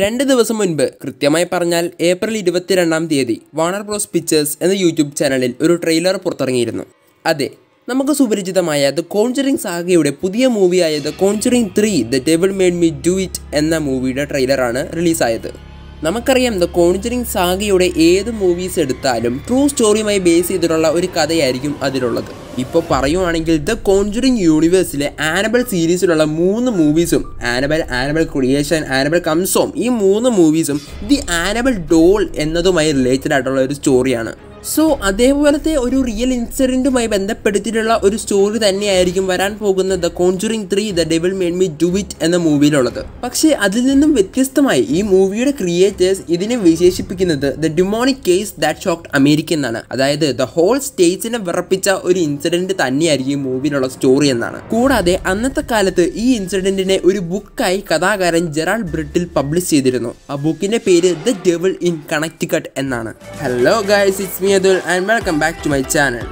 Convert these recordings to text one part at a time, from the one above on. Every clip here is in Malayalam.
2 ദിവസം മുൻപ് കൃത്യമായി പറഞ്ഞാൽ ഏപ്രിൽ 22ാം തീയതി വാർണർ ബ്രോസ് പിക്ചേഴ്സ് എന്ന യൂട്യൂബ് ചാനലിൽ ഒരു ട്രെയിലർ പുറത്തിറങ്ങിയിരുന്നു. അതെ, നമുക്ക് സുപരിചിതമായ ദ കോൺജറിംഗ് സാഗയുടെ പുതിയ മൂവിയായ the Conjuring 3 the devil made me do it എന്ന മൂവിയുടെ ട്രെയിലറാണ് റിലീസായത്. നമുക്കറിയാം, ദ കോൺജറിംഗ് സാഗയുടെ ഏത് മൂവീസ് എടുത്താലും ട്രൂ സ്റ്റോറിയുമായി ബേസ് ചെയ്തിട്ടുള്ള ഒരു കഥയായിരിക്കും അതിലുള്ളത്. ഇപ്പോൾ പറയുവാണെങ്കിൽ ദ കോൺജറിംഗ് യൂണിവേഴ്സിലെ ആനബൽ സീരീസിലുള്ള 3 മൂവീസും Annabelle, Annabelle creation, Annabelle comes home, ഈ 3 മൂവീസും ദി ആനബൽ ഡോൾ എന്നതുമായി റിലേറ്റഡ് ആയിട്ടുള്ള ഒരു സ്റ്റോറിയാണ്. സോ അതേപോലത്തെ ഒരു റിയൽ ഇൻസിഡൻറ്റുമായി ബന്ധപ്പെടുത്തിയിട്ടുള്ള ഒരു സ്റ്റോറി തന്നെയായിരിക്കും വരാൻ പോകുന്ന the Conjuring 3 the devil made me do it എന്ന മൂവിയിലുള്ളത്. പക്ഷേ അതിൽ നിന്നും വ്യത്യസ്തമായി ഈ മൂവിയുടെ ക്രിയേറ്റേഴ്സ് ഇതിനെ വിശേഷിപ്പിക്കുന്നത് the demonic case that shocked America എന്നാണ്. അതായത് ദ ഹോൾ സ്റ്റേറ്റ്സിനെ വിറപ്പിച്ച ഒരു ഇൻസിഡൻറ്റ് തന്നെയായിരിക്കും ഈ മൂവിയിലുള്ള സ്റ്റോറി എന്നാണ്. കൂടാതെ അന്നത്തെ കാലത്ത് ഈ ഇൻസിഡൻറ്റിനെ ഒരു ബുക്കായി കഥാകാരൻ ജെറാൾഡ് ബ്രിട്ടിൽ പബ്ലിഷ് ചെയ്തിരുന്നു. ആ ബുക്കിൻ്റെ പേര് ദ ഡെവിൾ ഇൻ കണക്റ്റിക്കട്ട് എന്നാണ്. Hello guys, it's me and welcome back to my channel.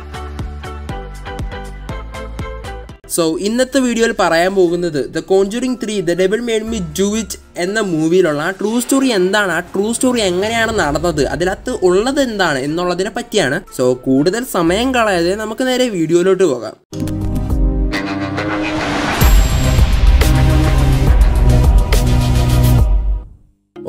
So ഇന്നത്തെ വീഡിയോയിൽ പറയാൻ പോകുന്നത് the Conjuring 3 the devil made me do it എന്ന മൂവിയിലുള്ള ട്രൂ സ്റ്റോറി എന്താണ്, ആ ട്രൂ സ്റ്റോറി എങ്ങനെയാണ് നടന്നത്, അതിനകത്ത് ഉള്ളത് എന്താണ് എന്നുള്ളതിനെ പറ്റിയാണ്. സോ കൂടുതൽ സമയം കളയാതെ നമുക്ക് നേരെ വീഡിയോയിലോട്ട് പോകാം.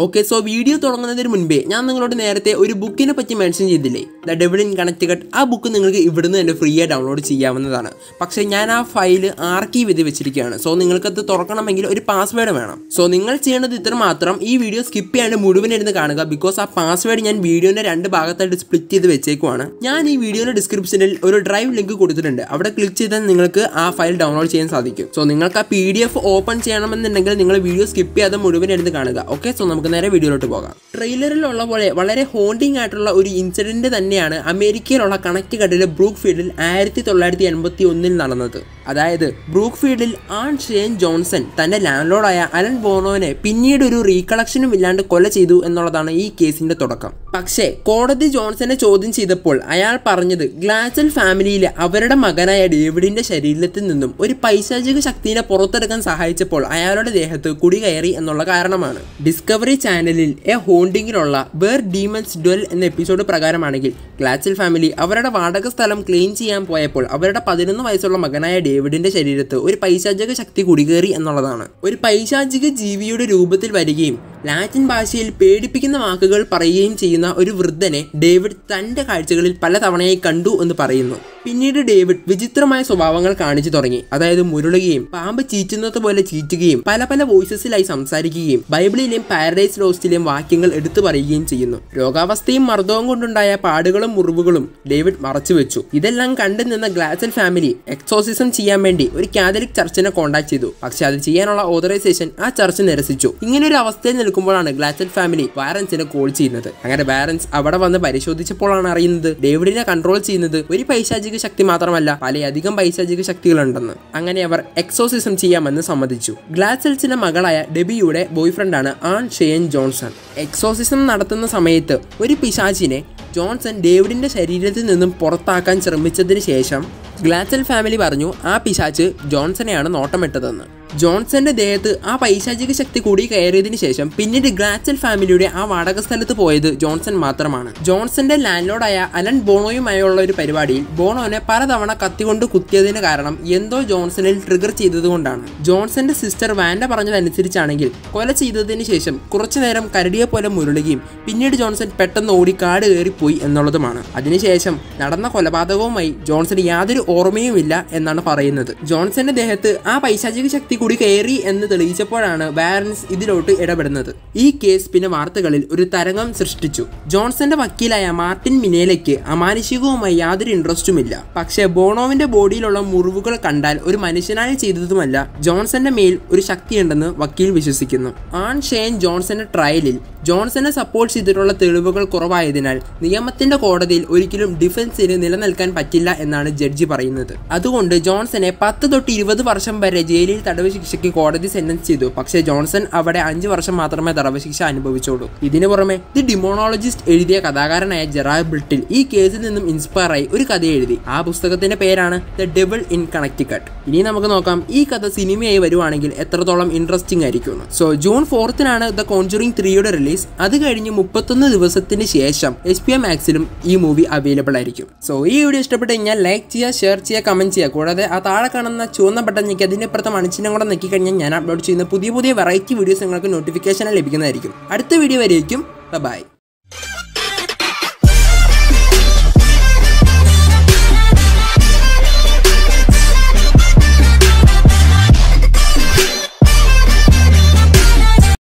ഓക്കെ, സോ വീഡിയോ തുടങ്ങുന്നതിന് മുൻപേ ഞാൻ നിങ്ങളോട് നേരത്തെ ഒരു ബുക്കിനെ പറ്റി മെൻഷൻ ചെയ്തില്ലേ, ദ ഡെവിൾ ഇൻ കണക്റ്റിക്കട്ട്. ആ ബുക്ക് നിങ്ങൾക്ക് ഇവിടുന്ന് തന്നെ ഫ്രീ ആയി ഡൗൺലോഡ് ചെയ്യാവുന്നതാണ്. പക്ഷേ ഞാൻ ആ ഫയൽ ആർക്കീവ് ചെയ്ത് വെച്ചിരിക്കുകയാണ്. സോ നിങ്ങൾക്കത് തുറക്കണമെങ്കിൽ ഒരു പാസ്വേഡ് വേണം. സോ നിങ്ങൾ ചെയ്യേണ്ടത് ഇത്ര മാത്രം, ഈ വീഡിയോ സ്കിപ്പ് ചെയ്യാണ്ട് മുഴുവനിരുന്ന് കാണുക. ബിക്കോസ് ആ പാസ്വേഡ് ഞാൻ വീഡിയോൻ്റെ 2 ഭാഗത്തായിട്ട് സ്പ്ലിറ്റ് ചെയ്ത് വെച്ചേക്കുവാണ്. ഞാൻ ഈ വീഡിയോയുടെ ഡിസ്ക്രിപ്ഷനിൽ ഒരു ഡ്രൈവ് ലിങ്ക് കൊടുത്തിട്ടുണ്ട്. അവിടെ ക്ലിക്ക് ചെയ്താൽ നിങ്ങൾക്ക് ആ ഫയൽ ഡൗൺലോഡ് ചെയ്യാൻ സാധിക്കും. സോ നിങ്ങൾക്ക് ആ PDF ഓപ്പൺ ചെയ്യണമെന്നുണ്ടെങ്കിൽ നിങ്ങൾ വീഡിയോ സ്കിപ്പ് ചെയ്യാതെ മുഴുവനിരുന്ന് കാണുക. ഓക്കെ, സോ നേരെ വീഡിയോയിലോട്ട് പോകാം. ട്രെയിലറിലുള്ള പോലെ വളരെ ഹോണ്ടിങ് ആയിട്ടുള്ള ഒരു ഇൻസിഡന്റ് തന്നെയാണ് അമേരിക്കയിലുള്ള കണക്റ്റിക്കട്ടിലെ ബ്രൂക്ക് ഫീൽഡിൽ 1981 നടന്നത്. അതായത് ബ്രൂക്ക് ഫീൽഡിൽ ആൺ ഷെയ്ൻ ജോൺസൺ തന്റെ ലാൻഡ്ലോർഡായ അലൻ ബോണോനെ പിന്നീട് ഒരു റീകളക്ഷനും ഇല്ലാണ്ട് കൊല ചെയ്തു എന്നുള്ളതാണ് ഈ കേസിന്റെ തുടക്കം. പക്ഷേ കോടതി ജോൺസനെ ചോദ്യം ചെയ്തപ്പോൾ അയാൾ പറഞ്ഞത് ഗ്ലാച്ചൽ ഫാമിലിയിലെ അവരുടെ മകനായ ഡേവിഡിന്റെ ശരീരത്തിൽ നിന്നും ഒരു പൈശാചിക ശക്തിയെ പുറത്തെടുക്കാൻ സഹായിച്ചപ്പോൾ അയാളുടെ ദേഹത്ത് കുടികയറി എന്നുള്ള കാരണമാണ്. ഡിസ്കവറി ചാനലിൽ എ ഹോണ്ടിങ്ങിലുള്ള വേർ ഡീമൻസ് ഡ്വെൽ എന്ന എപ്പിസോഡ് പ്രകാരമാണെങ്കിൽ ഗ്ലാച്ചൽ ഫാമിലി അവരുടെ വാടക സ്ഥലം ക്ലെയിം ചെയ്യാൻ പോയപ്പോൾ അവരുടെ 11 വയസ്സുള്ള മകനായ ഡേവിഡിന്റെ ശരീരത്ത് ഒരു പൈശാചിക ശക്തി കുടികേറി എന്നുള്ളതാണ്. ഒരു പൈശാചിക ജീവിയുടെ രൂപത്തിൽ വരികയും ലാറ്റിൻ ഭാഷയിൽ പേടിപ്പിക്കുന്ന വാക്കുകൾ പറയുകയും ചെയ്യുന്ന ഒരു വൃദ്ധനെ ഡേവിഡ് തൻ്റെ കാഴ്ചകളിൽ പല തവണയായി കണ്ടു എന്ന് പറയുന്നു. പിന്നീട് ഡേവിഡ് വിചിത്രമായ സ്വഭാവങ്ങൾ കാണിച്ചു തുടങ്ങി. അതായത് മുരളുകയും പാമ്പ് ചീറ്റുന്നത് പോലെ ചീറ്റുകയും പല പല വോയിസസിലായി സംസാരിക്കുകയും ബൈബിളിലെയും പാരഡൈസ് ലോസ്റ്റിലെയും വാക്യങ്ങൾ എടുത്തു പറയുകയും ചെയ്യുന്നു. രോഗാവസ്ഥയും മർദ്ദവും കൊണ്ടുണ്ടായ പാടുകളും മുറിവുകളും ഡേവിഡ് മറച്ചുവെച്ചു. ഇതെല്ലാം കണ്ടു നിന്ന ഗ്ലാച്ചൽ ഫാമിലി എക്സോസിസം ചെയ്യാൻ വേണ്ടി ഒരു കാത്തലിക് ചർച്ചിനെ കോൺടാക്ട് ചെയ്തു. പക്ഷെ അത് ചെയ്യാനുള്ള ഓതറൈസേഷൻ ആ ചർച്ച് നിരസിച്ചു. ഇങ്ങനൊരു അവസ്ഥയിൽ ാണ് ഗ്ലാച്ചൽ ഫാമിലി വാരൻസിനെ കോൾ ചെയ്യുന്നത്. അങ്ങനെ വാരൻസ് അവിടെ വന്ന് പരിശോധിച്ചപ്പോഴാണ് അറിയുന്നത് ഡേവിഡിനെ കൺട്രോൾ ചെയ്യുന്നത് ഒരു പൈശാചിക ശക്തി മാത്രമല്ല, പലയധികം പൈശാചിക ശക്തികളുണ്ടെന്ന്. അങ്ങനെ അവർ എക്സോസിസം ചെയ്യാമെന്ന് സമ്മതിച്ചു. ഗ്ലാച്ചൽസിന്റെ മകളായ ഡെബിയുടെ ബോയ്ഫ്രണ്ടാണ് ആൺ ഷെയ്ൻ ജോൺസൺ. എക്സോസിസം നടത്തുന്ന സമയത്ത് ഒരു പിശാചിനെ ജോൺസൺ ഡേവിഡിന്റെ ശരീരത്തിൽ നിന്നും പുറത്താക്കാൻ ശ്രമിച്ചതിന് ശേഷം ഗ്ലാച്ചൽ ഫാമിലി പറഞ്ഞു ആ പിശാച്ച് ജോൺസനെയാണ് നോട്ടമിട്ടതെന്ന്. ജോൺസന്റെ ദേഹത്ത് ആ പൈശാചിക ശക്തി കൂടി കയറിയതിനു ശേഷം പിന്നീട് ഗ്ലാച്ചൽ ഫാമിലിയുടെ ആ വാടക സ്ഥലത്ത് പോയത് ജോൺസൺ മാത്രമാണ്. ജോൺസന്റെ ലാൻഡ്ലോർഡായ അലൻ ബോണോയുമായുള്ള ഒരു പരിപാടിയിൽ ബോണോനെ പലതവണ കത്തികൊണ്ട് കുത്തിയതിന് കാരണം എന്തോ ജോൺസണിൽ ട്രിഗർ ചെയ്തതുകൊണ്ടാണ്. ജോൺസന്റെ സിസ്റ്റർ വാൻഡ പറഞ്ഞതനുസരിച്ചാണെങ്കിൽ കൊല ചെയ്തതിന് ശേഷം കുറച്ചുനേരം കരടിയെ പോലെ മുരളുകയും പിന്നീട് ജോൺസൺ പെട്ടെന്ന് ഓടി കാട് കയറിപ്പോയി എന്നുള്ളതുമാണ്. അതിനുശേഷം നടന്ന കൊലപാതകവുമായി ജോൺസന് യാതൊരു ഓർമ്മയുമില്ല എന്നാണ് പറയുന്നത്. ജോൺസന്റെ ദേഹത്ത് ആ പൈശാചിക ശക്തി കൂടി കയറി എന്ന് തെളിയിച്ചപ്പോഴാണ് വാരൻസ് ഇതിലോട്ട് ഇടപെടുന്നത്. ഈ കേസ് പിന്നെ വാർത്തകളിൽ ഒരു തരംഗം സൃഷ്ടിച്ചു. ജോൺസന്റെ വക്കീലായ മാർട്ടിൻ മിനേലയ്ക്ക് അമാനുഷികവുമായി യാതൊരു ഇൻട്രസ്റ്റുമില്ല. പക്ഷേ ബോണോവിന്റെ ബോഡിയിലുള്ള മുറിവുകൾ കണ്ടാൽ ഒരു മനുഷ്യനായി ചെയ്തതുമല്ല, ജോൺസന്റെ മേൽ ഒരു ശക്തിയുണ്ടെന്ന് വക്കീൽ വിശ്വസിക്കുന്നു. ആൺ ഷെയ്ൻ ജോൺസന്റെ ട്രയലിൽ ജോൺസനെ സപ്പോർട്ട് ചെയ്തിട്ടുള്ള തെളിവുകൾ കുറവായതിനാൽ നിയമത്തിന്റെ കോടതിയിൽ ഒരിക്കലും ഡിഫൻസിന് നിലനിൽക്കാൻ പറ്റില്ല എന്നാണ് ജഡ്ജി പറയുന്നത്. അതുകൊണ്ട് ജോൺസനെ 10 തൊട്ട് 20 വർഷം വരെ ജയിലിൽ തടവ് തടവശിക്ഷയ്ക്ക് കോടതി സെന്റൻസ് ചെയ്തു. പക്ഷേ ജോൺസൺ അവിടെ 5 വർഷം മാത്രമേ തടവശിക്ഷ അനുഭവിച്ചുള്ളൂ. ഇതിനു പുറമെ ദി ഡിമോണോളജിസ്റ്റ് എഴുതിയ കഥാകാരനായ ജെറാൾഡ് ബ്രിട്ടിൽ ഈ കേസിൽ നിന്നും ഇൻസ്പയറായി ഒരു കഥ എഴുതി. ആ പുസ്തകത്തിന്റെ പേരാണ് ദ ഡെവിൾ ഇൻ കണക്റ്റിക്കട്ട്. ഇനി നമുക്ക് നോക്കാം ഈ കഥ സിനിമയായി വരുവാണെങ്കിൽ എത്രത്തോളം ഇൻട്രസ്റ്റിംഗ് ആയിരിക്കും. സോ ജൂൺ 4 ദ കോൺജുറിംഗ് 3യുടെ റിലീസ്. അത് കഴിഞ്ഞ് 31 ദിവസത്തിന് ശേഷം HBO മാക്സിലും ഈ മൂവി അവൈലബിൾ ആയിരിക്കും. സോ ഈ വീഡിയോ ഇഷ്ടപ്പെട്ട് കഴിഞ്ഞാൽ ലൈക്ക് ചെയ്യുക, ഷെയർ ചെയ്യുക, കമന്റ് ചെയ്യുക. കൂടാതെ ആ താഴെ കാണുന്ന ചുവന്ന ബട്ടൺ ഞെക്കി അതിന്റെ അപ്പുറത്തെ മണിച്ചിനും കൂടെ ഞെക്കി കഴിഞ്ഞാൽ ഞാൻ അപ്ലോഡ് ചെയ്യുന്ന പുതിയ വെറൈറ്റി വീഡിയോസ് നിങ്ങൾക്ക് നോട്ടിഫിക്കേഷൻ ലഭിക്കുന്നതായിരിക്കും. അടുത്ത വീഡിയോ വരെയായിരിക്കും. ബൈ.